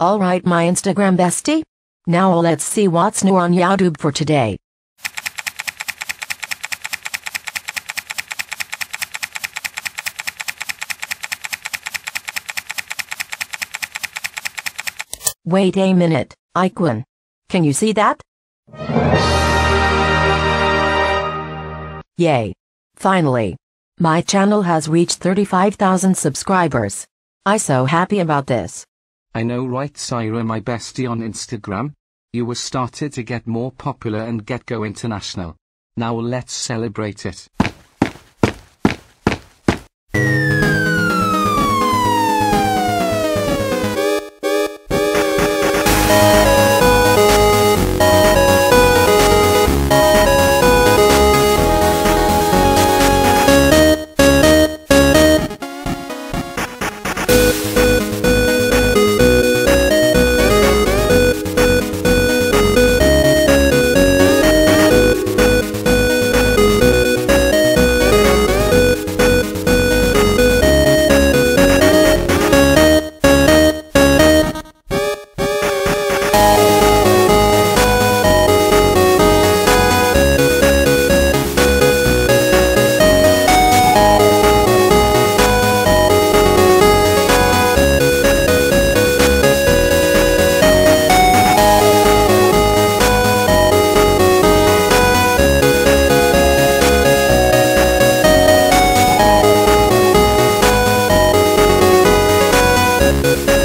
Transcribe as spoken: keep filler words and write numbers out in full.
Alright my Instagram bestie, now let's see what's new on YouTube for today. Wait a minute, Iquan. Can you see that? Yay. Finally. My channel has reached thirty-five thousand subscribers. I'm so happy about this. I know right Cyra my bestie on Instagram? You were started to get more popular and get go international. Now let's celebrate it. We'll be right back.